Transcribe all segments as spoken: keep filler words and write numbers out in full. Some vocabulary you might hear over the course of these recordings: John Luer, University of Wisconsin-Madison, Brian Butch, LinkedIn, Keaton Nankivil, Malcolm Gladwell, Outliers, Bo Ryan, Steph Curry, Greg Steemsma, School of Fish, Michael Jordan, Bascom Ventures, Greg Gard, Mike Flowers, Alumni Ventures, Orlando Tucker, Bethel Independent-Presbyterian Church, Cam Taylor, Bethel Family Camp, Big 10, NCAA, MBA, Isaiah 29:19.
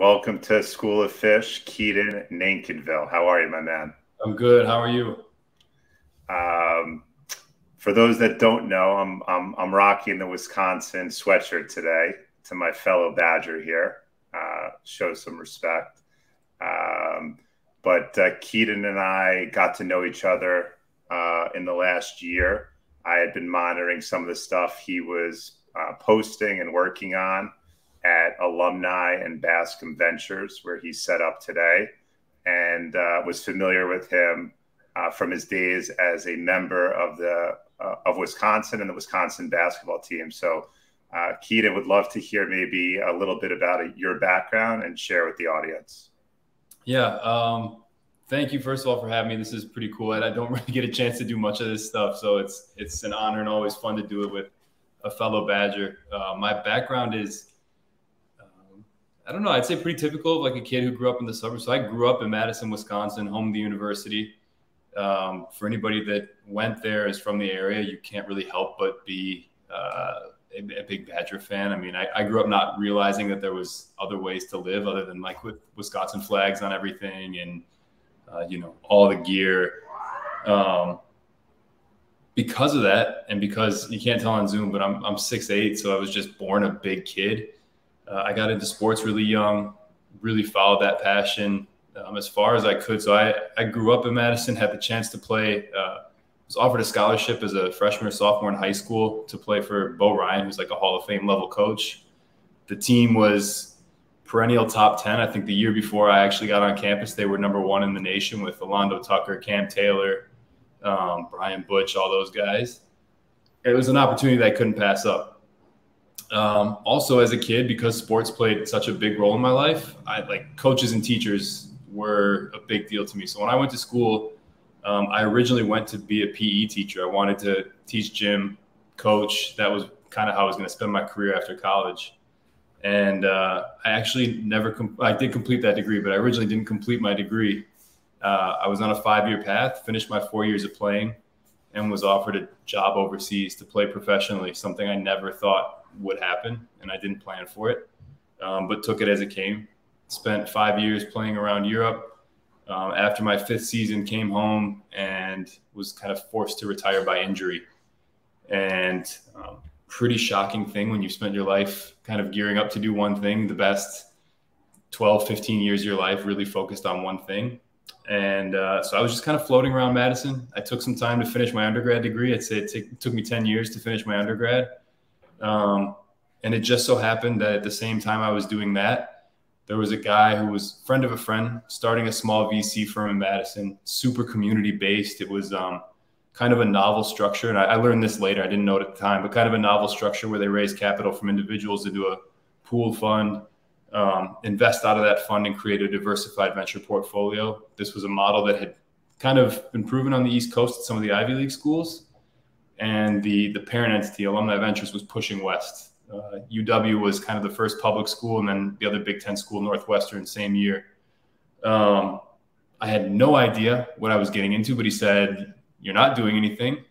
Welcome to School of Fish, Keaton Nankivil. How are you, my man? I'm good. How are you? Um, for those that don't know, I'm, I'm, I'm rocking the Wisconsin sweatshirt today to my fellow Badger here. Uh, show some respect. Um, but uh, Keaton and I got to know each other uh, in the last year. I had been monitoring some of the stuff he was uh, posting and working on at Alumni and Bascom Ventures, where he's set up today, and uh, was familiar with him uh, from his days as a member of the uh, of Wisconsin and the Wisconsin basketball team. So, uh, Keaton, would love to hear maybe a little bit about it, your background, and share with the audience. Yeah, um, thank you first of all for having me. This is pretty cool, and I don't really get a chance to do much of this stuff, so it's it's an honor and always fun to do it with a fellow Badger. Uh, my background is, I don't know, I'd say pretty typical of like a kid who grew up in the suburbs. So I grew up in Madison, Wisconsin, home to the university. Um, for anybody that went there is from the area, you can't really help but be uh, a, a big Badger fan. I mean, I, I grew up not realizing that there was other ways to live other than like with Wisconsin flags on everything and, uh, you know, all the gear. Um, because of that, and because you can't tell on Zoom, but I'm, I'm six eight, so I was just born a big kid. Uh, I got into sports really young, really followed that passion um, as far as I could. So I, I grew up in Madison, had the chance to play, uh, was offered a scholarship as a freshman or sophomore in high school to play for Bo Ryan, who's like a Hall of Fame level coach. The team was perennial top ten. I think the year before I actually got on campus, they were number one in the nation with Orlando Tucker, Cam Taylor, um, Brian Butch, all those guys. It was an opportunity that I couldn't pass up. Um, also as a kid, because sports played such a big role in my life, I like coaches and teachers were a big deal to me. So when I went to school, um, I originally went to be a P E teacher. I wanted to teach gym, coach. That was kind of how I was going to spend my career after college. And, uh, I actually never, com I did complete that degree, but I originally didn't complete my degree. Uh, I was on a five-year path, finished my four years of playing, and was offered a job overseas to play professionally, something I never thought would happen, and I didn't plan for it, um, but took it as it came. Spent five years playing around Europe. Um, after my fifth season, came home and was kind of forced to retire by injury. And um, pretty shocking thing when you've spent your life kind of gearing up to do one thing, the best twelve, fifteen years of your life really focused on one thing. And uh, so I was just kind of floating around Madison. I took some time to finish my undergrad degree. I'd say it took me ten years to finish my undergrad. Um, and it just so happened that at the same time I was doing that, there was a guy who was friend of a friend starting a small V C firm in Madison, super community based. It was, um, kind of a novel structure. And I, I learned this later. I didn't know it at the time, but kind of a novel structure where they raise capital from individuals to do a pool fund, um, invest out of that fund and create a diversified venture portfolio. This was a model that had kind of been proven on the East Coast at some of the Ivy League schools. And the, the parent entity, Alumni Ventures, was pushing west. Uh, U W was kind of the first public school, and then the other Big Ten school, Northwestern, same year. Um, I had no idea what I was getting into, but he said, "You're not doing anything.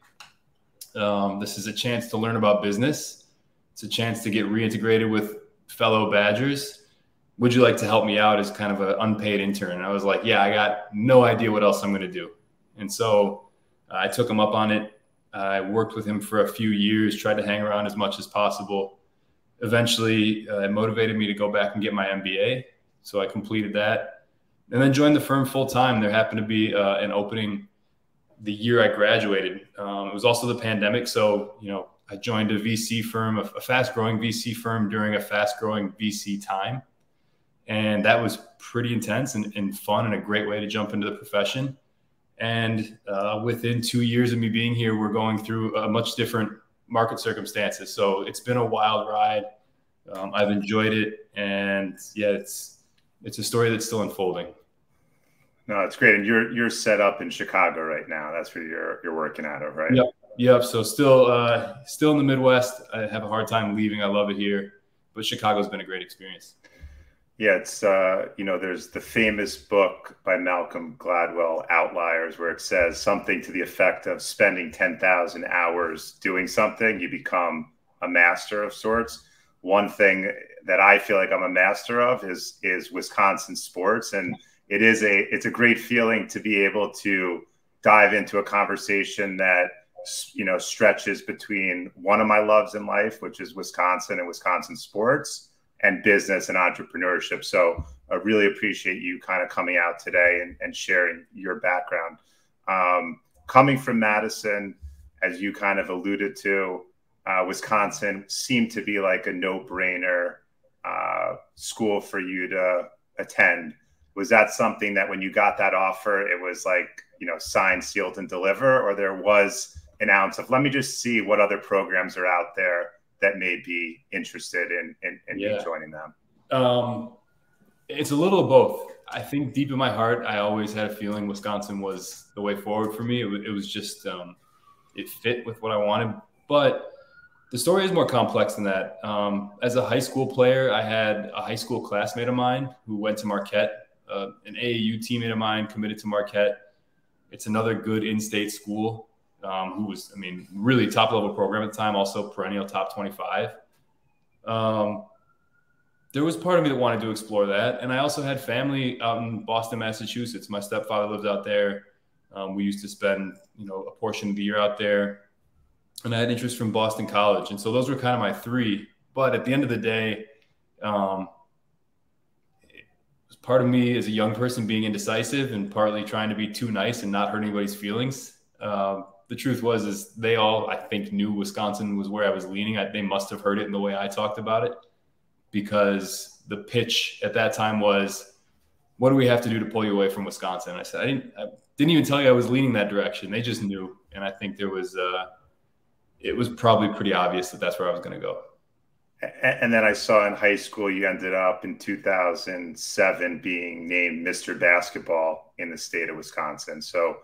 Um, this is a chance to learn about business. It's a chance to get reintegrated with fellow Badgers. Would you like to help me out as kind of an unpaid intern?" And I was like, yeah, I got no idea what else I'm going to do. And so uh, I took him up on it. I worked with him for a few years, tried to hang around as much as possible. Eventually, uh, it motivated me to go back and get my M B A. So I completed that and then joined the firm full time. There happened to be uh, an opening the year I graduated. Um, it was also the pandemic. So, you know, I joined a V C firm, a, a fast growing V C firm during a fast growing V C time. And that was pretty intense and, and fun and a great way to jump into the profession. And uh, within two years of me being here, we're going through a much different market circumstances. So it's been a wild ride. Um, I've enjoyed it. And yeah, it's, it's a story that's still unfolding. No, it's great. And you're, you're set up in Chicago right now. That's where you're, you're working out of, right? Yep. Yep. So still, uh, still in the Midwest. I have a hard time leaving. I love it here, but Chicago's been a great experience. Yeah, it's, uh, you know, there's the famous book by Malcolm Gladwell, Outliers, where it says something to the effect of spending ten thousand hours doing something, you become a master of sorts. one thing that I feel like I'm a master of is is Wisconsin sports, and it is a it's a great feeling to be able to dive into a conversation that, you know, stretches between one of my loves in life, which is Wisconsin and Wisconsin sports, and business and entrepreneurship. So I really appreciate you kind of coming out today and, and sharing your background. Um, coming from Madison, as you kind of alluded to, uh, Wisconsin seemed to be like a no-brainer uh, school for you to attend. Was that something that when you got that offer, it was like, you know, sign, sealed, and deliver, or there was an ounce of, let me just see what other programs are out there that may be interested in, in, in yeah. joining them? Um, it's a little of both. I think deep in my heart, I always had a feeling Wisconsin was the way forward for me. It, it was just, um, it fit with what I wanted, but the story is more complex than that. Um, as a high school player, I had a high school classmate of mine who went to Marquette, uh, an A A U teammate of mine committed to Marquette. It's another good in-state school, um, who was, I mean, really top level program at the time, also perennial top twenty-five. Um, there was part of me that wanted to explore that. And I also had family out in Boston, Massachusetts. My stepfather lived out there. Um, we used to spend, you know, a portion of the year out there, and I had interest from Boston College. And so those were kind of my three, but at the end of the day, um, part of me as a young person being indecisive and partly trying to be too nice and not hurt anybody's feelings. Um, the truth was, is they all, I think, knew Wisconsin was where I was leaning. I, they must have heard it in the way I talked about it, because the pitch at that time was, what do we have to do to pull you away from Wisconsin? And I said, I didn't, I didn't even tell you I was leaning that direction. They just knew. And I think there was, uh, it was probably pretty obvious that that's where I was going to go. And then I saw in high school, you ended up in two thousand seven being named Mister Basketball in the state of Wisconsin. So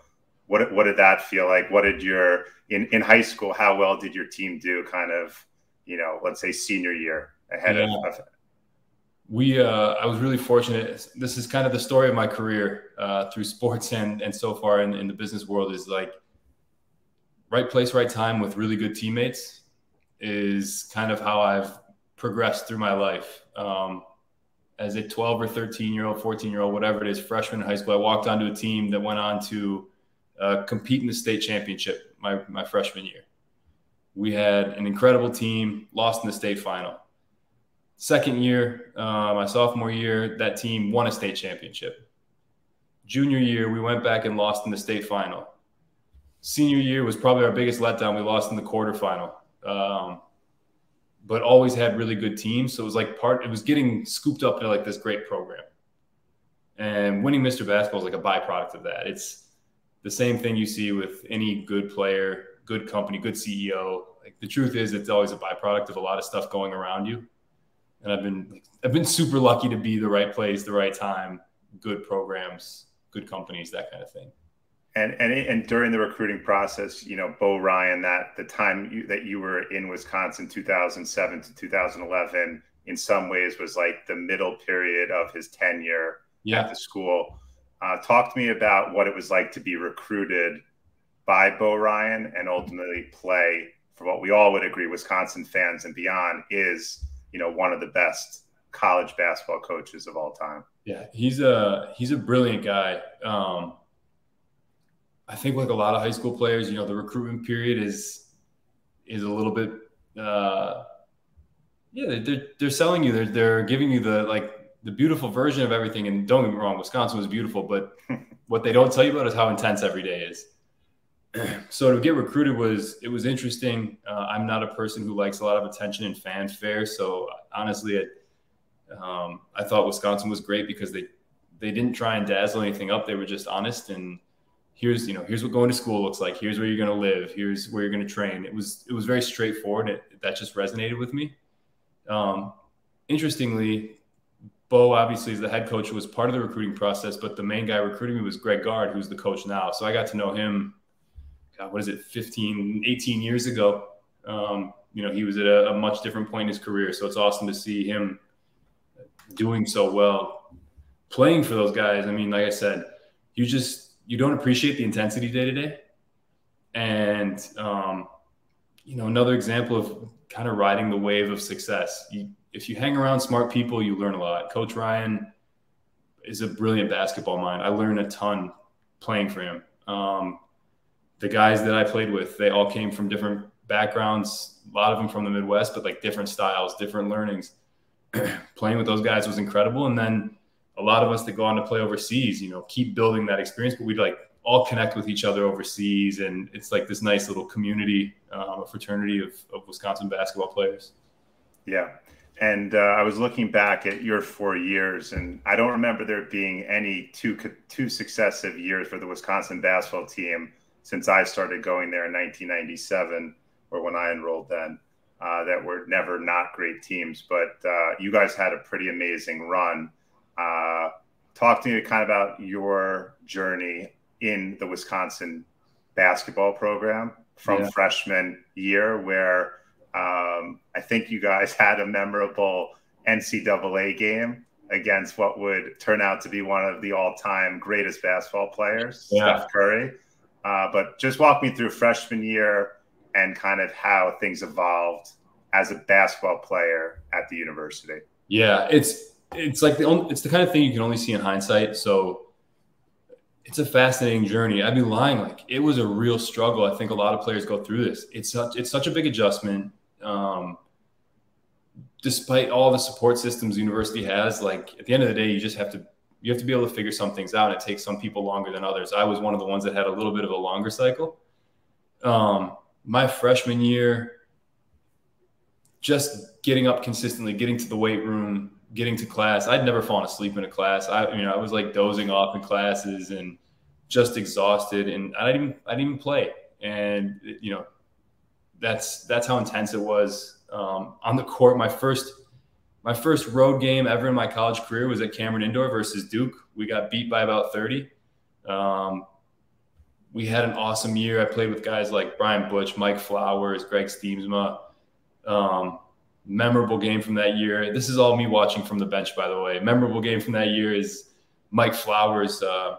what, what did that feel like? What did your, in, in high school, how well did your team do kind of, you know, let's say senior year ahead yeah. of, of we, uh, I was really fortunate. This is kind of the story of my career, uh, through sports and, and so far in, in the business world, is like right place, right time with really good teammates is kind of how I've progressed through my life. Um, as a twelve or thirteen year old, fourteen year old, whatever it is, freshman in high school, I walked onto a team that went on to uh, compete in the state championship my, my freshman year. We had an incredible team, lost in the state final. Second year, uh, my sophomore year, that team won a state championship. Junior year, we went back and lost in the state final. Senior year was probably our biggest letdown. We lost in the quarterfinal. Um, but always had really good teams. So it was like part, it was getting scooped up into like this great program, and winning Mister Basketball is like a byproduct of that. It's the same thing you see with any good player, good company, good C E O. Like the truth is, it's always a byproduct of a lot of stuff going around you. And I've been, I've been super lucky to be the right place, the right time, good programs, good companies, that kind of thing. And, and, and during the recruiting process, you know, Bo Ryan, that the time you, that you were in Wisconsin, two thousand seven to two thousand eleven, in some ways was like the middle period of his tenure yeah. at the school. Uh, talk to me about what it was like to be recruited by Bo Ryan and ultimately play for what we all would agree, Wisconsin fans and beyond, is, you know, one of the best college basketball coaches of all time. Yeah, he's a, he's a brilliant guy. Um, I think like a lot of high school players, you know, the recruitment period is, is a little bit, uh, yeah, they're, they're selling you, they're, they're giving you the, like the beautiful version of everything. And don't get me wrong, Wisconsin was beautiful, but what they don't tell you about is how intense every day is. So to get recruited was, it was interesting. Uh, I'm not a person who likes a lot of attention and fanfare. So honestly, it, um, I thought Wisconsin was great because they, they didn't try and dazzle anything up. They were just honest and, here's, you know, here's what going to school looks like. Here's where you're going to live. Here's where you're going to train. It was, it was very straightforward. It, that just resonated with me. Um, interestingly, Bo obviously is the head coach who was part of the recruiting process, but the main guy recruiting me was Greg Gard, who's the coach now. So I got to know him, God, what is it, fifteen, eighteen years ago. Um, you know, he was at a, a much different point in his career. So it's awesome to see him doing so well, playing for those guys. I mean, like I said, you just, you don't appreciate the intensity day to day. And um, you know, another example of kind of riding the wave of success. You, if you hang around smart people, you learn a lot. Coach Ryan is a brilliant basketball mind. I learned a ton playing for him. Um, the guys that I played with, they all came from different backgrounds, a lot of them from the Midwest, but like different styles, different learnings. Playing with those guys was incredible. And then a lot of us that go on to play overseas, you know, keep building that experience, but we'd like all connect with each other overseas. And it's like this nice little community, um, a fraternity of, of Wisconsin basketball players. Yeah. And uh, I was looking back at your four years, and I don't remember there being any two, two successive years for the Wisconsin basketball team since I started going there in nineteen ninety-seven, or when I enrolled then, uh, that were never not great teams. But uh, you guys had a pretty amazing run. Uh, talk to me kind of about your journey in the Wisconsin basketball program from yeah. freshman year, where Um, I think you guys had a memorable N C double A game against what would turn out to be one of the all-time greatest basketball players, yeah. Steph Curry. Uh, but just walk me through freshman year and kind of how things evolved as a basketball player at the university. Yeah, it's it's like the only, it's the kind of thing you can only see in hindsight. So it's a fascinating journey. I'd be lying. Like, it was a real struggle. I think a lot of players go through this. It's such, it's such a big adjustment. Um, despite all the support systems the university has, like at the end of the day, you just have to, you have to be able to figure some things out. It takes some people longer than others. I was one of the ones that had a little bit of a longer cycle. Um, my freshman year, just getting up consistently, getting to the weight room, getting to class. I'd never fallen asleep in a class. I, you know, I was like dozing off in classes and just exhausted. And I didn't even, I didn't even play. And you know, That's that's how intense it was um, on the court. My first my first road game ever in my college career was at Cameron Indoor versus Duke. We got beat by about thirty. Um, we had an awesome year. I played with guys like Brian Butch, Mike Flowers, Greg Steemsma. Um, memorable game from that year. This is all me watching from the bench, by the way. Memorable game from that year is Mike Flowers uh,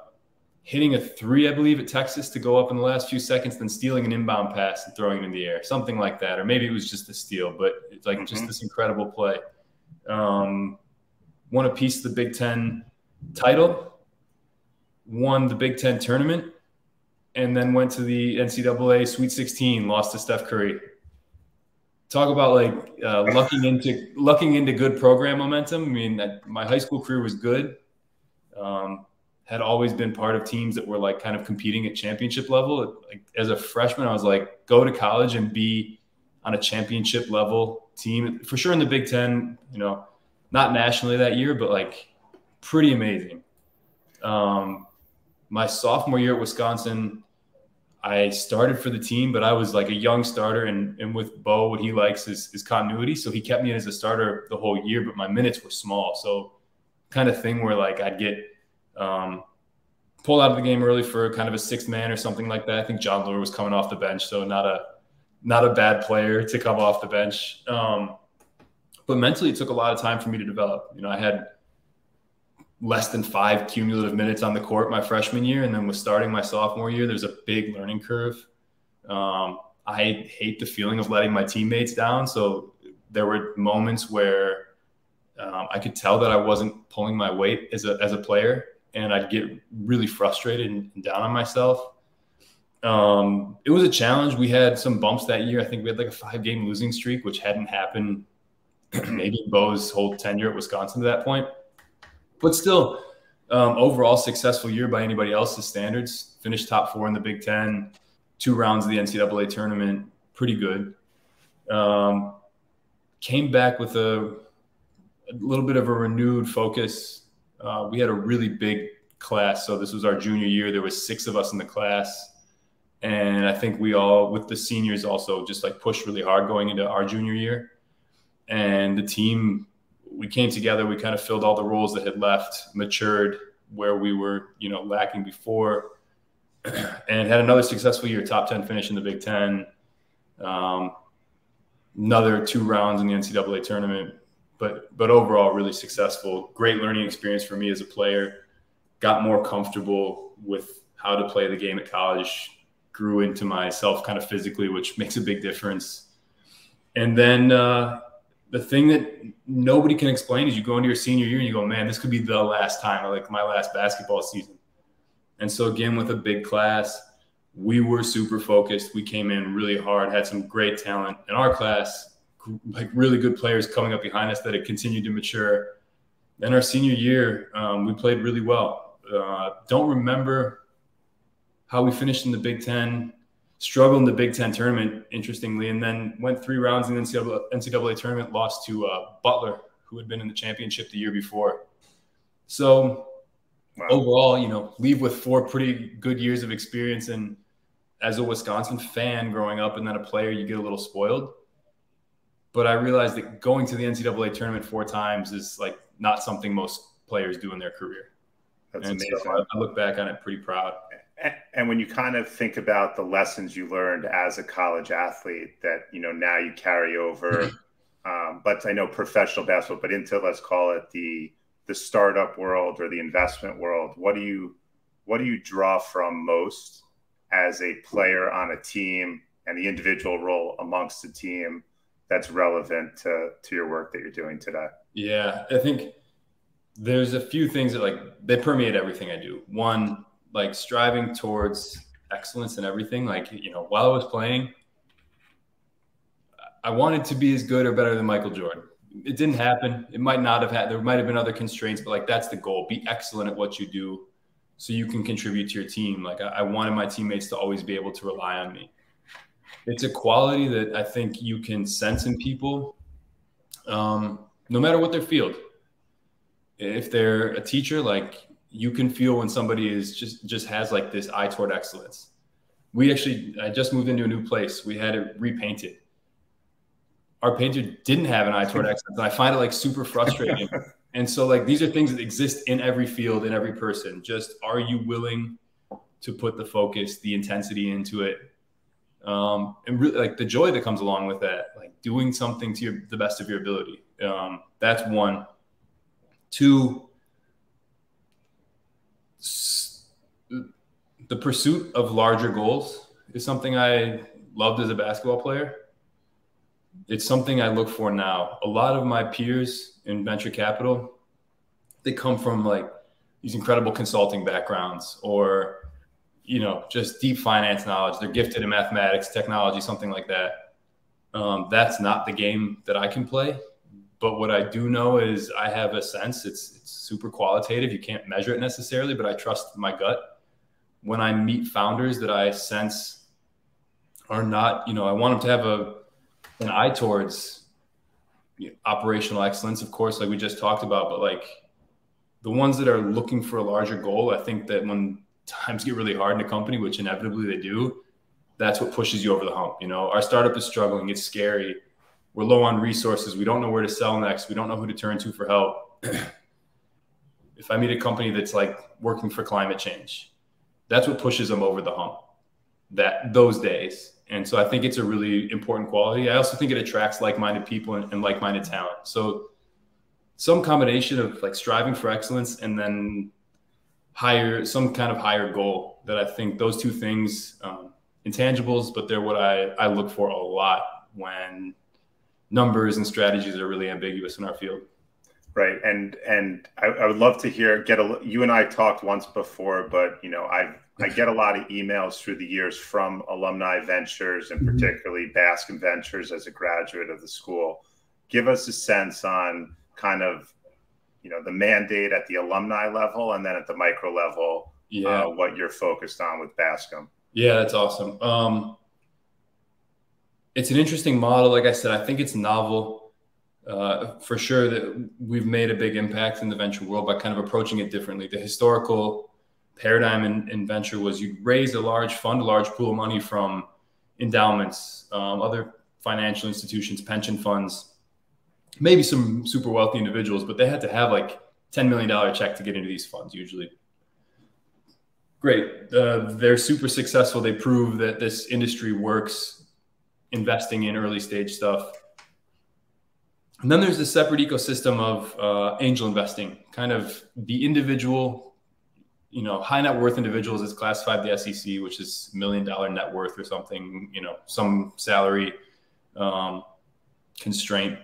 hitting a three, I believe, at Texas to go up in the last few seconds, then stealing an inbound pass and throwing it in the air, something like that. Or maybe it was just a steal, but it's like mm-hmm. just this incredible play. Um, won a piece of the Big Ten title, won the Big Ten tournament, and then went to the N C double A Sweet sixteen, lost to Steph Curry. Talk about like uh, lucking into lucking into good program momentum. I mean, that, my high school career was good. Um, had always been part of teams that were like kind of competing at championship level. Like, as a freshman, I was like, go to college and be on a championship level team for sure in the Big Ten, you know, not nationally that year, but like pretty amazing. Um, my sophomore year at Wisconsin, I started for the team, but I was like a young starter, and, and with Bo, what he likes is, is continuity. So he kept me as a starter the whole year, but my minutes were small. So kind of thing where like I'd get, Um, pulled out of the game early for kind of a sixth man or something like that. I think John Luer was coming off the bench, so not a not a bad player to come off the bench. Um, but mentally, it took a lot of time for me to develop. You know, I had less than five cumulative minutes on the court my freshman year, and then was starting my sophomore year. There's a big learning curve. Um, I hate the feeling of letting my teammates down, so there were moments where um, I could tell that I wasn't pulling my weight as a as a player. And I'd get really frustrated and down on myself. Um, it was a challenge. We had some bumps that year. I think we had like a five-game losing streak, which hadn't happened maybe Bo's whole tenure at Wisconsin to that point. But still, um, overall successful year by anybody else's standards. Finished top four in the Big Ten, two rounds of the N C double A tournament. Pretty good. Um, came back with a, a little bit of a renewed focus. Uh, we had a really big class. So this was our junior year. There was six of us in the class. And I think we all, with the seniors also, just like pushed really hard going into our junior year. And the team, we came together. We kind of filled all the roles that had left, matured where we were, you know, lacking before. And had another successful year, top ten finish in the Big Ten. Um, another two rounds in the N C double A tournament. But but overall, really successful. Great learning experience for me as a player. Got more comfortable with how to play the game at college. grew into myself kind of physically, which makes a big difference. And then uh, the thing that nobody can explain is you go into your senior year and you go, man, this could be the last time, or like my last basketball season. And so again, with a big class, we were super focused. We came in really hard, had some great talent in our class, like really good players coming up behind us that had continued to mature. Then our senior year, um, we played really well. Uh, don't remember how we finished in the Big Ten, struggled in the Big Ten tournament, interestingly, and then went three rounds in the N C double A tournament, lost to uh, Butler, who had been in the championship the year before. So wow. Overall, you know, leave with four pretty good years of experience. And as a Wisconsin fan growing up and then a player, you get a little spoiled. But I realized that going to the N C double A tournament four times is like not something most players do in their career. That's and amazing. So I look back on it pretty proud. And when you kind of think about the lessons you learned as a college athlete that, you know, now you carry over, um, but I know professional basketball, but into, let's call it the, the startup world or the investment world, what do you, what do you draw from most as a player on a team and the individual role amongst the team that's relevant to, to your work that you're doing today? Yeah, I think there's a few things that like they permeate everything I do. One, like striving towards excellence in everything. Like, you know, while I was playing, I wanted to be as good or better than Michael Jordan. It didn't happen. It might not have had, there might've been other constraints, but like, that's the goal. Be excellent at what you do so you can contribute to your team. Like I, I wanted my teammates to always be able to rely on me. It's a quality that I think you can sense in people, um, no matter what their field. If they're a teacher, like you can feel when somebody is just, just has like this eye toward excellence. We actually, I just moved into a new place. We had it repainted. Our painter didn't have an eye toward excellence. And I find it like super frustrating. And so like, these are things that exist in every field, in every person. Just, are you willing to put the focus, the intensity into it? Um, and really like the joy that comes along with that, like doing something to your, the best of your ability. Um, that's one. Two, the pursuit of larger goals is something I loved as a basketball player. It's something I look for now. A lot of my peers in venture capital, they come from like these incredible consulting backgrounds or, you know, just deep finance knowledge. They're gifted in mathematics, technology, something like that. Um, that's not the game that I can play. But what I do know is I have a sense. It's, it's super qualitative. You can't measure it necessarily, but I trust my gut. When I meet founders that I sense are not, you know, I want them to have a an eye towards, you know, operational excellence, of course, like we just talked about. But like the ones that are looking for a larger goal, I think that when times get really hard in a company, which inevitably they do, that's what pushes you over the hump. You know, our startup is struggling. It's scary. We're low on resources. We don't know where to sell next. We don't know who to turn to for help. If I meet a company that's like working for climate change, that's what pushes them over the hump that those days. And so I think it's a really important quality. I also think it attracts like-minded people and, and like-minded talent. So some combination of like striving for excellence and then higher, some kind of higher goal that I think those two things, um, intangibles, but they're what I, I look for a lot when numbers and strategies are really ambiguous in our field. Right. And, and I, I would love to hear, get a, you and I talked once before, but you know, I, I get a lot of emails through the years from Alumni Ventures and particularly Bascom Ventures as a graduate of the school. Give us a sense on kind of, you know, the mandate at the alumni level and then at the micro level, yeah. uh, what you're focused on with Bascom. Yeah, that's awesome. Um, It's an interesting model. Like I said, I think it's novel uh, for sure that we've made a big impact in the venture world by kind of approaching it differently. The historical paradigm in, in venture was you'd raise a large fund, a large pool of money from endowments, um, other financial institutions, pension funds, maybe some super wealthy individuals, but they had to have like ten million dollar check to get into these funds usually. Great. Uh, they're super successful. They prove that this industry works. Investing in early stage stuff. And then there's the separate ecosystem of uh, angel investing, kind of the individual you know, high net worth individuals is classified the S E C, which is million dollar net worth or something, you know, some salary um, constraint.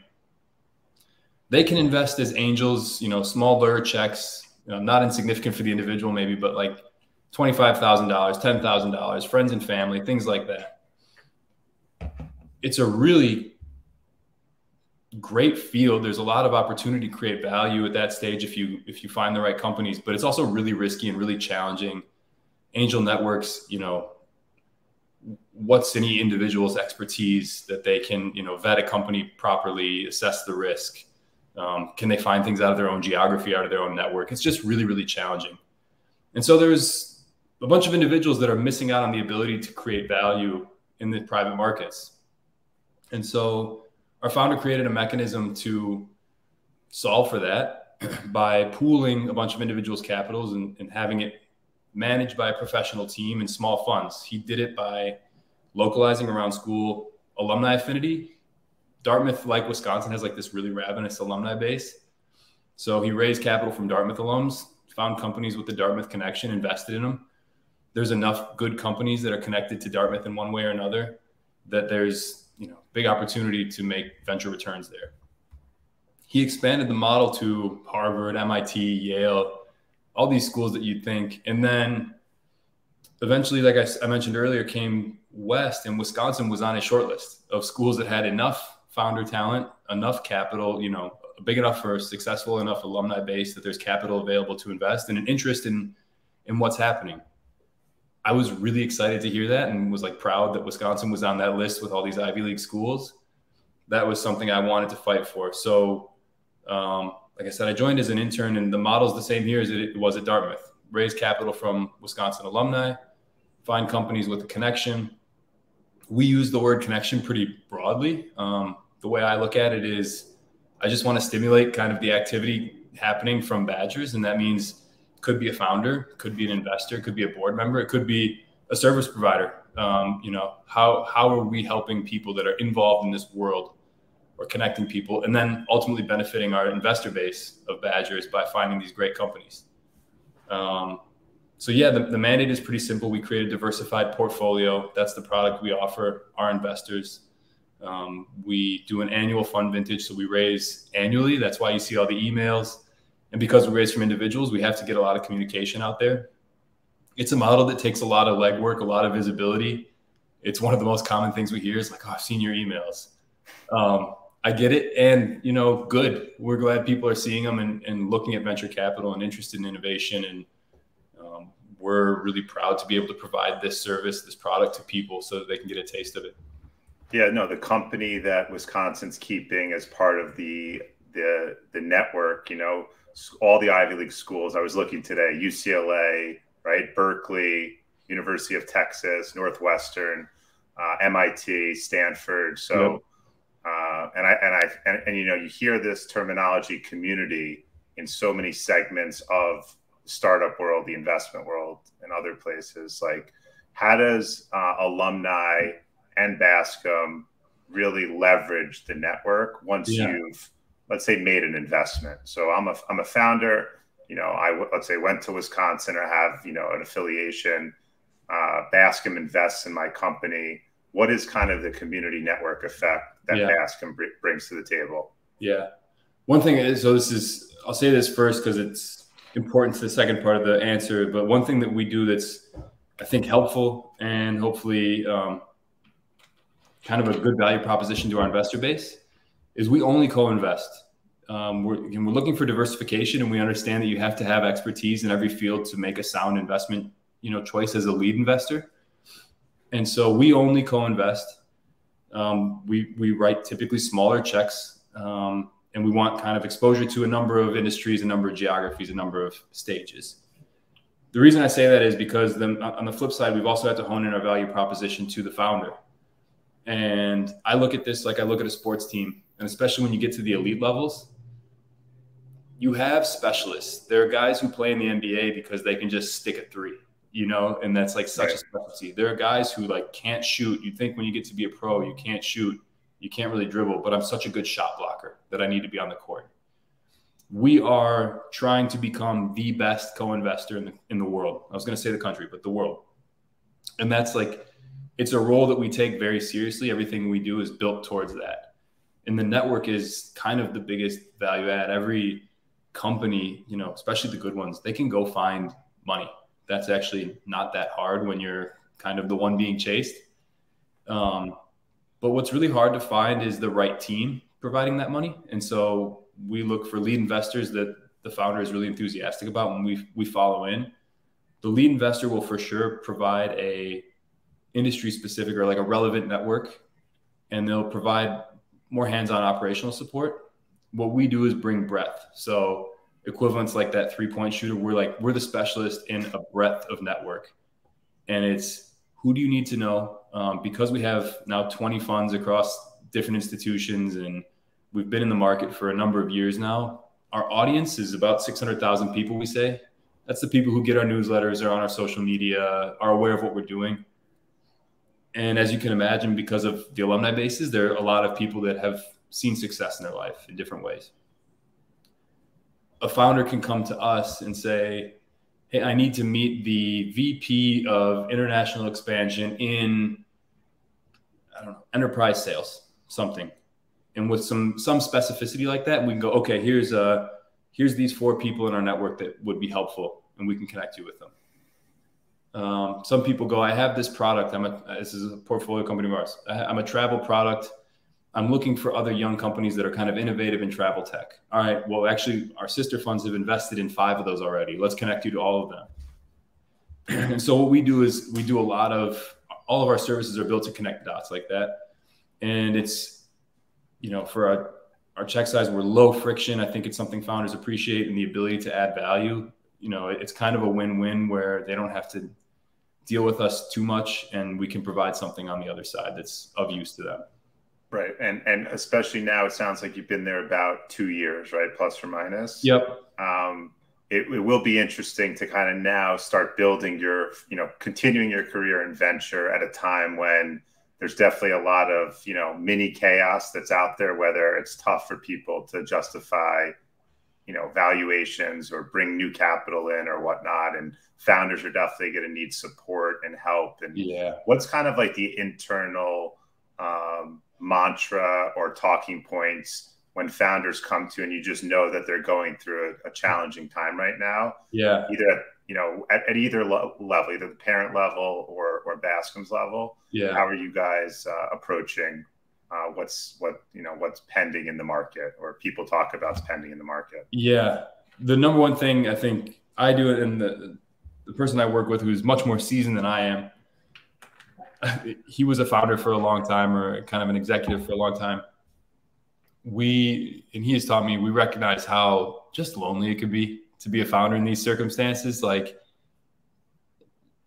They can invest as angels, you know, smaller checks, you know, not insignificant for the individual maybe, but like twenty-five thousand dollars, ten thousand dollars, friends and family, things like that. It's a really great field. There's a lot of opportunity to create value at that stage if you if you find the right companies, but it's also really risky and really challenging. Angel networks, you know, what's any individual's expertise that they can, you know, vet a company properly, assess the risk? Um, can they find things out of their own geography, out of their own network? It's just really, really challenging. And so there's a bunch of individuals that are missing out on the ability to create value in the private markets. And so our founder created a mechanism to solve for that by pooling a bunch of individuals' capitals and, and having it managed by a professional team in small funds. He did it by localizing around school alumni affinity. Dartmouth, like Wisconsin, has like this really ravenous alumni base. So he raised capital from Dartmouth alums, found companies with the Dartmouth connection, invested in them. There's enough good companies that are connected to Dartmouth in one way or another that there's, you know, big opportunity to make venture returns there. He expanded the model to Harvard, M I T, Yale, all these schools that you'd think. And then eventually, like I, I mentioned earlier, came West, and Wisconsin was on a short list of schools that had enough founder talent, enough capital, you know, big enough for a successful enough alumni base that there's capital available to invest and an interest in, in what's happening. I was really excited to hear that and was like proud that Wisconsin was on that list with all these Ivy League schools. That was something I wanted to fight for. So, um, like I said, I joined as an intern, and the model's the same here as it was at Dartmouth. Raise capital from Wisconsin alumni, find companies with a connection. We use the word connection pretty broadly. Um, the way I look at it is I just want to stimulate kind of the activity happening from Badgers, and that means could be a founder, could be an investor, could be a board member, it could be a service provider. Um, you know, how, how are we helping people that are involved in this world or connecting people, and then ultimately benefiting our investor base of Badgers by finding these great companies. Um, so yeah, the, the mandate is pretty simple. We create a diversified portfolio. That's the product we offer our investors. Um, we do an annual fund vintage. So we raise annually. That's why you see all the emails. And because we're raised from individuals, we have to get a lot of communication out there. It's a model that takes a lot of legwork, a lot of visibility. It's one of the most common things we hear is like, oh, I've seen your emails. Um, I get it. And, you know, good. We're glad people are seeing them and, and looking at venture capital and interested in innovation. And um, we're really proud to be able to provide this service, this product to people so that they can get a taste of it. Yeah, no, the company that Wisconsin's keeping as part of the the the network, you know, all the Ivy League schools. I was looking today, U C L A, right? Berkeley, University of Texas, Northwestern, uh, M I T, Stanford. So, yep. uh, and I, and I, and, and, you know, you hear this terminology community in so many segments of startup world, the investment world, and other places. Like, how does uh, alumni and Bascom really leverage the network once yeah. you've, let's say, made an investment? So I'm a, I'm a founder, you know, I w let's say went to Wisconsin or have, you know, an affiliation, uh, Bascom invests in my company. What is kind of the community network effect that yeah. Bascom br brings to the table? Yeah. One thing is, so this is, I'll say this first, cause it's important to the second part of the answer, but one thing that we do that's, I think, helpful and hopefully, um, kind of a good value proposition to our investor base is we only co-invest. Um, we're, and we're looking for diversification, and we understand that you have to have expertise in every field to make a sound investment, you know, choice as a lead investor. And so we only co-invest. Um, we, we write typically smaller checks, um, and we want kind of exposure to a number of industries, a number of geographies, a number of stages. The reason I say that is because then on the flip side, we've also had to hone in our value proposition to the founder. And I look at this like I look at a sports team. And especially when you get to the elite levels, you have specialists. There are guys who play in the N B A because they can just stick a three, you know, and that's like such right. a specialty. There are guys who like can't shoot. You think when you get to be a pro, you can't shoot, you can't really dribble, but I'm such a good shot blocker that I need to be on the court. we are trying to become the best co-investor in the, in the world. I was going to say the country, but the world. And that's like, it's a role that we take very seriously. Everything we do is built towards that. And the network is kind of the biggest value add. Every company, you know, especially the good ones, they can go find money. That's actually not that hard when you're kind of the one being chased. Um, but what's really hard to find is the right team providing that money. And so we look for lead investors that the founder is really enthusiastic about, and we, we follow in. The lead investor will for sure provide a industry specific or like a relevant network, and they'll provide more hands-on operational support. What we do is bring breadth. So equivalents like that three-point shooter, we're like, we're the specialist in a breadth of network. And it's, who do you need to know? Um, because we have now twenty funds across different institutions, and we've been in the market for a number of years now. Our audience is about six hundred thousand people, we say. That's the people who get our newsletters, are on our social media, are aware of what we're doing. And as you can imagine, because of the alumni bases, there are a lot of people that have seen success in their life in different ways. A founder can come to us and say, hey, I need to meet the V P of international expansion in, I don't know, enterprise sales, something. And with some, some specificity like that, we can go, okay, here's, uh, here's these four people in our network that would be helpful, and we can connect you with them. Um, some people go, I have this product. I'm a, this is a portfolio company of ours. I, I'm a travel product. I'm looking for other young companies that are kind of innovative in travel tech. All right, well, actually, our sister funds have invested in five of those already. Let's connect you to all of them. And so what we do is we do a lot of, all of our services are built to connect dots like that. And it's, you know, for our, our check size, we're low friction. I think it's something founders appreciate, and the ability to add value. You know, it, it's kind of a win-win where they don't have to deal with us too much, and we can provide something on the other side that's of use to them. Right. And and especially now, it sounds like you've been there about two years, right? Plus or minus. Yep. Um, it, it will be interesting to kind of now start building your, you know, continuing your career in venture at a time when there's definitely a lot of, you know, mini chaos that's out there, whether it's tough for people to justify, you know, valuations or bring new capital in or whatnot. And founders are definitely going to need support and help. And yeah, what's kind of like the internal um mantra or talking points when founders come to, and you just know that they're going through a, a challenging time right now? Yeah. Either, you know, at, at either lo- level, either the parent level or, or Bascom's level. Yeah. How are you guys uh, approaching uh, what's, what, you know, what's pending in the market, or people talk about pending in the market? Yeah. The number one thing I think I do it, and the, the person I work with who's much more seasoned than I am, he was a founder for a long time, or kind of an executive for a long time. We, and he has taught me, we recognize how just lonely it could be to be a founder in these circumstances. Like,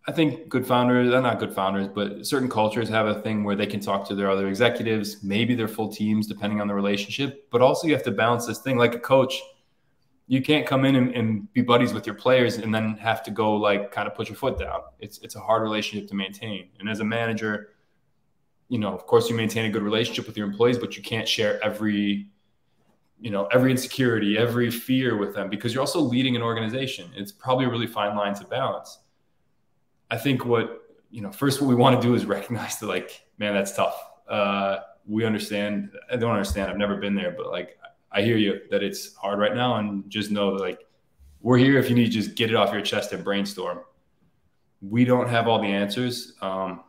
I think good founders, they're not good founders, but certain cultures have a thing where they can talk to their other executives, maybe their full teams, depending on the relationship. But also you have to balance this thing. Like a coach, you can't come in and, and be buddies with your players and then have to go like kind of put your foot down. It's it's a hard relationship to maintain. And as a manager, you know, of course you maintain a good relationship with your employees, but you can't share every, you know, every insecurity, every fear with them, because you're also leading an organization. It's probably a really fine line to balance. I think what, you know, first what we want to do is recognize that, like, man, that's tough. Uh, we understand. I don't understand. I've never been there, but like, I hear you that it's hard right now, and just know that, like, we're here if you need to just get it off your chest and brainstorm. We don't have all the answers. Um,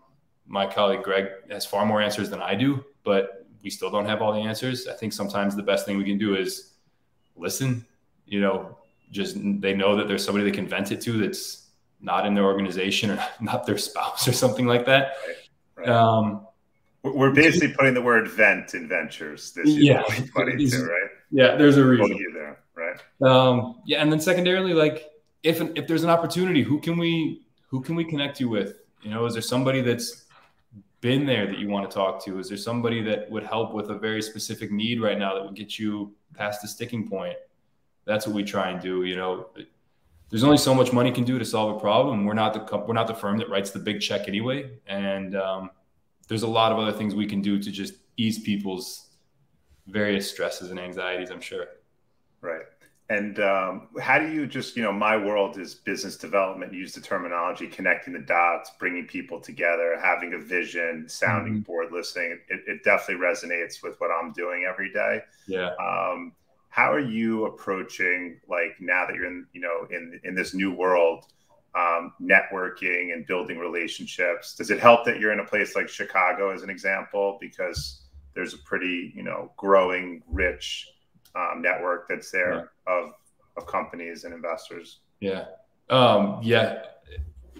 my colleague Greg has far more answers than I do, but we still don't have all the answers. I think sometimes the best thing we can do is listen, you know, just they know that there's somebody they can vent it to that's not in their organization or not their spouse or something like that. Right, right. Um, We're basically putting the word vent in ventures this year, yeah, twenty twenty-two, right? Yeah, there's a reason. There, right? Um, yeah, and then secondarily, like, if an, if there's an opportunity, who can we who can we connect you with? You know, is there somebody that's been there that you want to talk to? Is there somebody that would help with a very specific need right now that would get you past the sticking point? That's what we try and do. You know, there's only so much money can do to solve a problem. We're not the we're not the firm that writes the big check anyway, and um, there's a lot of other things we can do to just ease people's various stresses and anxieties, I'm sure. Right. And um, how do you just, you know, my world is business development, use the terminology, connecting the dots, bringing people together, having a vision, sounding mm-hmm. board, listening. It, it definitely resonates with what I'm doing every day. Yeah. Um, how are you approaching, like, now that you're in, you know, in, in this new world, um, networking and building relationships? Does it help that you're in a place like Chicago, as an example, because there's a pretty, you know, growing, rich Um, network that's there yeah. of of companies and investors? Yeah, um, yeah.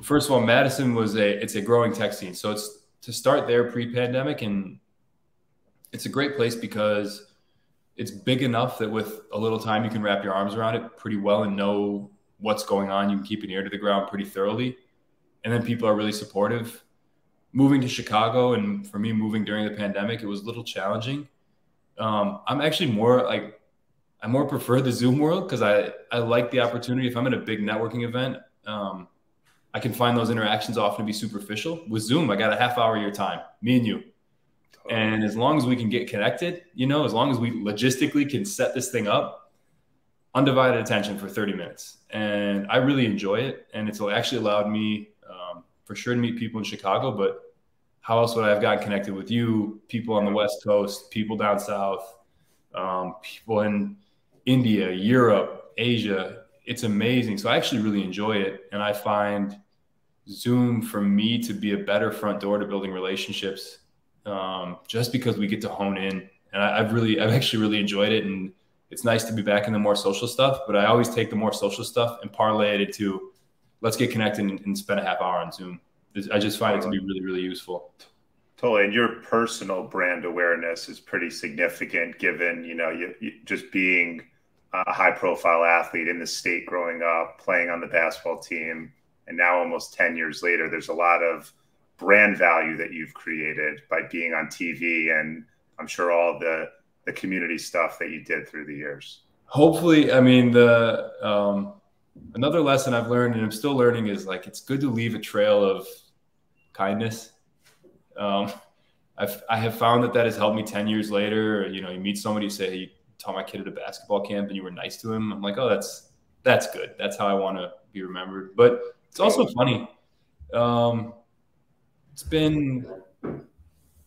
First of all, Madison was a it's a growing tech scene, so it's to start there pre-pandemic, and it's a great place because it's big enough that with a little time you can wrap your arms around it pretty well and know what's going on. You can keep an ear to the ground pretty thoroughly, and then people are really supportive. Moving to Chicago, and for me moving during the pandemic, it was a little challenging. Um, I'm actually more like. I more prefer the Zoom world because I, I like the opportunity. If I'm at a big networking event, um, I can find those interactions often to be superficial. With Zoom, I got a half hour of your time, me and you. Totally. And as long as we can get connected, you know, as long as we logistically can set this thing up, undivided attention for thirty minutes. And I really enjoy it. And it's actually allowed me um, for sure to meet people in Chicago, but how else would I have gotten connected with you, people on the West Coast, people down South, um, people in India, Europe, Asia. It's amazing. So I actually really enjoy it. And I find Zoom for me to be a better front door to building relationships um, just because we get to hone in. And I, I've really, I've actually really enjoyed it. And it's nice to be back in the more social stuff, but I always take the more social stuff and parlay it to let's get connected and, and spend a half hour on Zoom. I just find it to be really, really useful. Totally. And your personal brand awareness is pretty significant given, you know, you, you just being a high profile athlete in the state growing up, playing on the basketball team. And now almost ten years later, there's a lot of brand value that you've created by being on T V. And I'm sure all the, the community stuff that you did through the years. Hopefully. I mean, the, um, another lesson I've learned and I'm still learning is like, it's good to leave a trail of kindness. Um, I've, I have found that that has helped me ten years later. You know, you meet somebody, say, hey, you taught my kid at a basketball camp and you were nice to him. I'm like, oh, that's, that's good. That's how I want to be remembered. But it's also funny. Um, it's been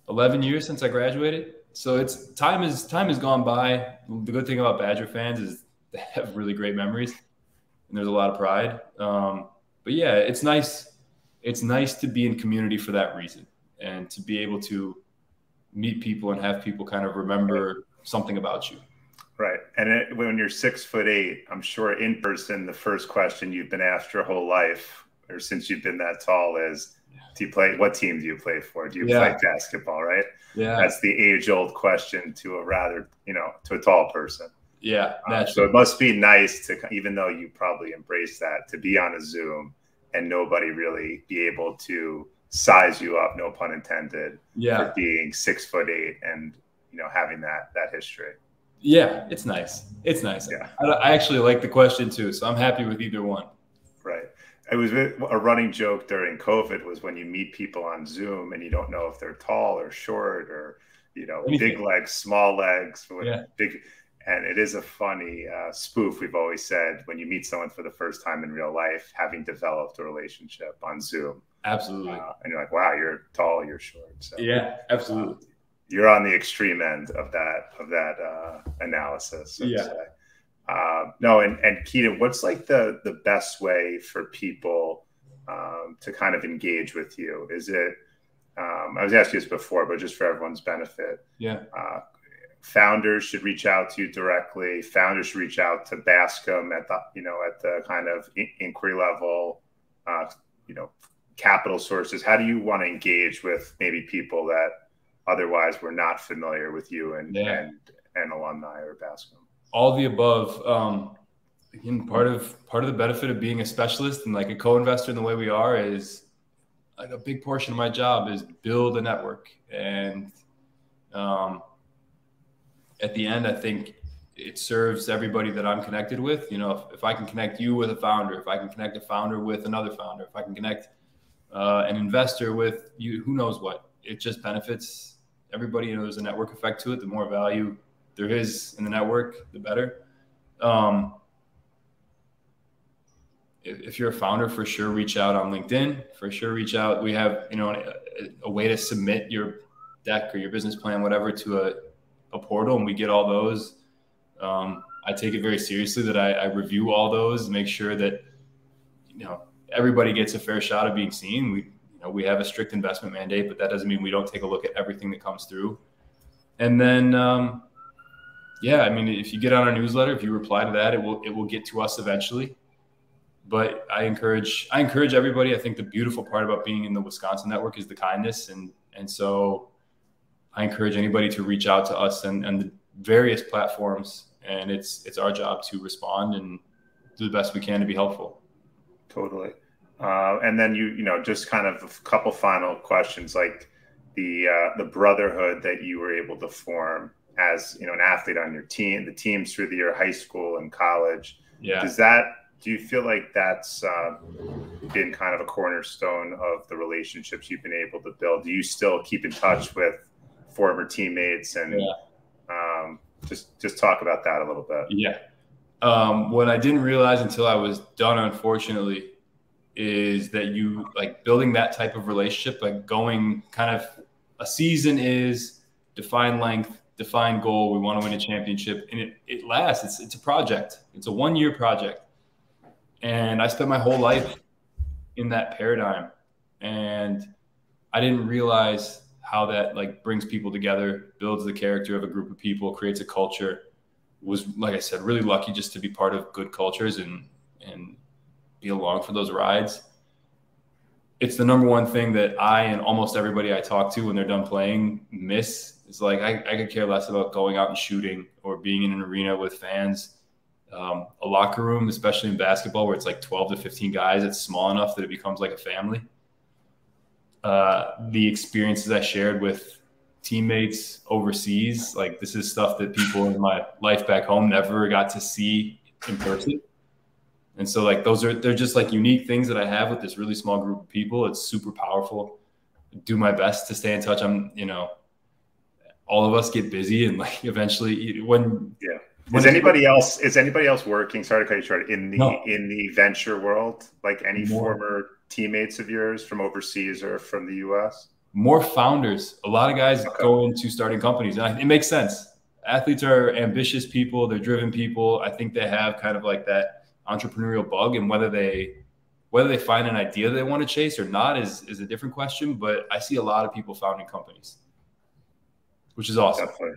eleven years since I graduated. So it's time is time has gone by. The good thing about Badger fans is they have really great memories and there's a lot of pride. Um, but yeah, it's nice. It's nice to be in community for that reason. And to be able to meet people and have people kind of remember something about you. Right. And it, when you're six foot eight, I'm sure in person, the first question you've been asked your whole life or since you've been that tall is, do you play, what team do you play for? Do you yeah. play basketball? Right. Yeah. That's the age old question to a rather, you know, to a tall person. Yeah. Um, so it must be nice to, even though you probably embrace that, to be on a Zoom and nobody really be able to size you up, no pun intended, yeah. for being six foot eight and, you know, having that, that history. Yeah, it's nice. It's nice. Yeah. I, I actually like the question too. So I'm happy with either one. Right. It was a running joke during COVID was when you meet people on Zoom and you don't know if they're tall or short or, you know, anything. Big legs, small legs, with yeah. big. And it is a funny uh, spoof. We've always said when you meet someone for the first time in real life, having developed a relationship on Zoom. Absolutely. Uh, and you're like, wow, you're tall, you're short. So, yeah, absolutely. Uh, you're on the extreme end of that of that uh, analysis. So yeah. Uh, no, and, and Keaton, what's like the, the best way for people um, to kind of engage with you? Is it, um, I was asking this before, but just for everyone's benefit. Yeah. Uh, founders should reach out to you directly. Founders should reach out to Bascom at the, you know, at the kind of in inquiry level, uh, you know, capital sources. How do you want to engage with maybe people that otherwise were not familiar with you and, yeah. and, and alumni or Bascom? All the above. Um, again, part of, part of the benefit of being a specialist and like a co-investor in the way we are is like a big portion of my job is build a network. And, um, at the end, I think it serves everybody that I'm connected with. You know, if, if I can connect you with a founder, if I can connect a founder with another founder, if I can connect uh, an investor with you, who knows what, it just benefits everybody. You know, there's a network effect to it. The more value there is in the network, the better. Um, if you're a founder, for sure, reach out on LinkedIn. For sure, reach out. We have, you know, a, a way to submit your deck or your business plan, whatever, to a, a portal, and we get all those. Um, I take it very seriously that I, I review all those and make sure that, you know, everybody gets a fair shot of being seen. We, you know, we have a strict investment mandate, but that doesn't mean we don't take a look at everything that comes through. And then, um, yeah, I mean, if you get on our newsletter, if you reply to that, it will, it will get to us eventually. But I encourage, I encourage everybody. I think the beautiful part about being in the Wisconsin network is the kindness. And, and so I encourage anybody to reach out to us and, and the various platforms. And it's, it's our job to respond and do the best we can to be helpful. Totally. Uh, and then you, you know, just kind of a couple final questions, like the, uh, the brotherhood that you were able to form as, you know, an athlete on your team, the teams through the year, high school and college. Yeah. Does that, do you feel like that's uh, been kind of a cornerstone of the relationships you've been able to build? Do you still keep in touch with former teammates and, yeah. um, Just just talk about that a little bit. Yeah. Um, what I didn't realize until I was done, unfortunately, is that you like building that type of relationship, like going kind of a season is define length, define goal. We want to win a championship, and it, it lasts. It's, it's a project. It's a one year project. And I spent my whole life in that paradigm, and I didn't realize how that like brings people together, builds the character of a group of people, creates a culture. Was, like I said, really lucky just to be part of good cultures and, and be along for those rides. It's the number one thing that I and almost everybody I talk to when they're done playing miss. It's like, I, I could care less about going out and shooting or being in an arena with fans. Um, a locker room, especially in basketball where it's like twelve to fifteen guys, it's small enough that it becomes like a family. Uh, the experiences I shared with teammates overseas, like this is stuff that people in my life back home never got to see in person. And so like, those are, they're just like unique things that I have with this really small group of people. It's super powerful. I do my best to stay in touch. I'm, you know, all of us get busy and like eventually when, yeah. Is anybody else, is anybody else working? Sorry to cut you short. In the, no. in the venture world, like any More. former teammates of yours from overseas or from the U S? More founders. A lot of guys okay. go into starting companies, and it makes sense. Athletes are ambitious people. They're driven people. I think they have kind of like that entrepreneurial bug, and whether they, whether they find an idea they want to chase or not is, is a different question. But I see a lot of people founding companies, which is awesome. Definitely.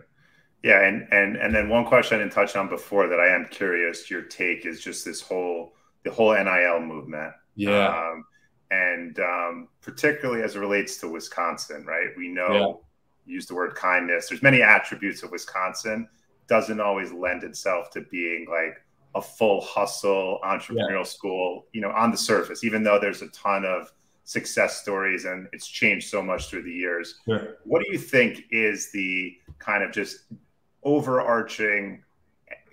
Yeah. And, and, and then one question I didn't touch on before that I am curious, your take is just this whole, the whole N I L movement. Yeah. Um, and um, particularly as it relates to Wisconsin, right? We know, yeah. use the word kindness. There's many attributes of Wisconsin. Doesn't always lend itself to being like a full hustle entrepreneurial yeah. school, you know, on the surface, even though there's a ton of success stories and it's changed so much through the years. Sure. What do you think is the kind of just overarching,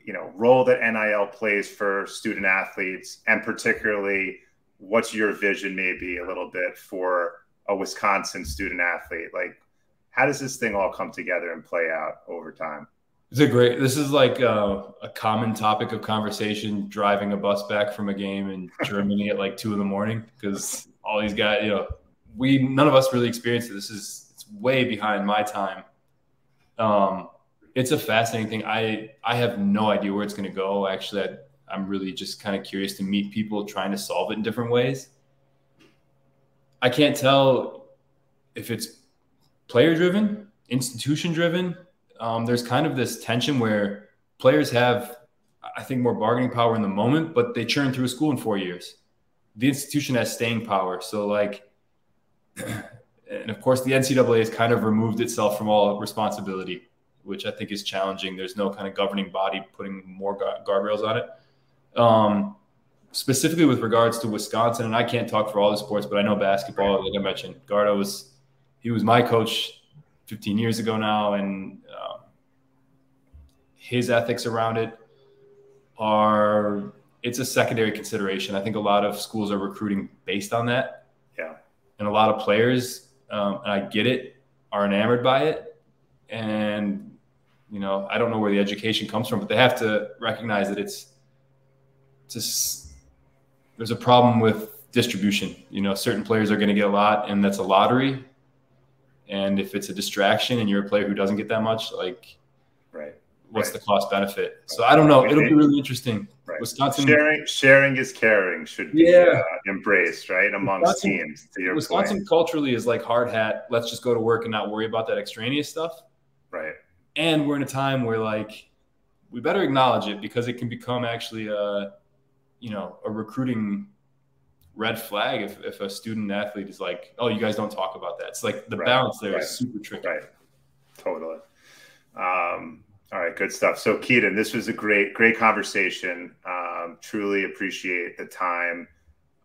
you know, role that N I L plays for student athletes, and particularly what's your vision maybe a little bit for a Wisconsin student athlete? Like, how does this thing all come together and play out over time? It's a great, this is like a, a common topic of conversation, driving a bus back from a game in Germany at like two in the morning. Cause all these guys, you know, we, none of us really experienced it. This is, it's way behind my time. Um, It's a fascinating thing. I, I have no idea where it's going to go. Actually, I, I'm really just kind of curious to meet people trying to solve it in different ways. I can't tell if it's player-driven, institution-driven. Um, there's kind of this tension where players have, I think, more bargaining power in the moment, but they churn through a school in four years. The institution has staying power. So, like, and of course, the N C double A has kind of removed itself from all responsibility, which I think is challenging. There's no kind of governing body putting more guardrails on it. Um, specifically with regards to Wisconsin, and I can't talk for all the sports, but I know basketball, like I mentioned, Garda was, he was my coach fifteen years ago now. And um, his ethics around it are, it's a secondary consideration. I think a lot of schools are recruiting based on that. Yeah. And a lot of players, um, and I get it, are enamored by it. And, you know, I don't know where the education comes from, but they have to recognize that it's just there's a problem with distribution. You know, certain players are going to get a lot, and that's a lottery. And if it's a distraction and you're a player who doesn't get that much, like, right, what's right. the cost benefit? Right. So I don't know. It'll be really interesting. Right. Wisconsin sharing, sharing is caring should be yeah. uh, embraced, right, amongst Wisconsin, teams. To your Wisconsin point. Culturally is like hard hat. Let's just go to work and not worry about that extraneous stuff. Right. And we're in a time where, like, we better acknowledge it, because it can become actually a, you know, a recruiting red flag if, if a student athlete is like, oh, you guys don't talk about that. It's like the right. balance there right. is super tricky. Right. Totally. Um, all right. Good stuff. So Keaton, this was a great, great conversation. Um, truly appreciate the time.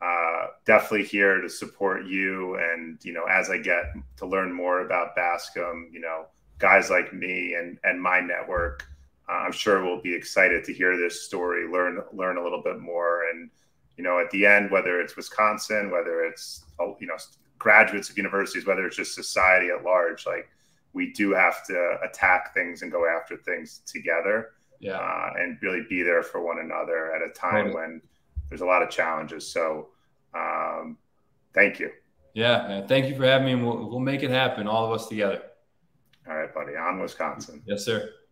Uh, definitely here to support you. And, you know, as I get to learn more about Bascom, you know, guys like me and, and my network, uh, I'm sure we'll be excited to hear this story, learn, learn a little bit more. And, you know, at the end, whether it's Wisconsin, whether it's, you know, graduates of universities, whether it's just society at large, like, we do have to attack things and go after things together, yeah, uh, and really be there for one another at a time totally. when there's a lot of challenges. So um, thank you. Yeah, man. Thank you for having me. And we'll, we'll make it happen, all of us together. All right, buddy. On Wisconsin. Yes, sir.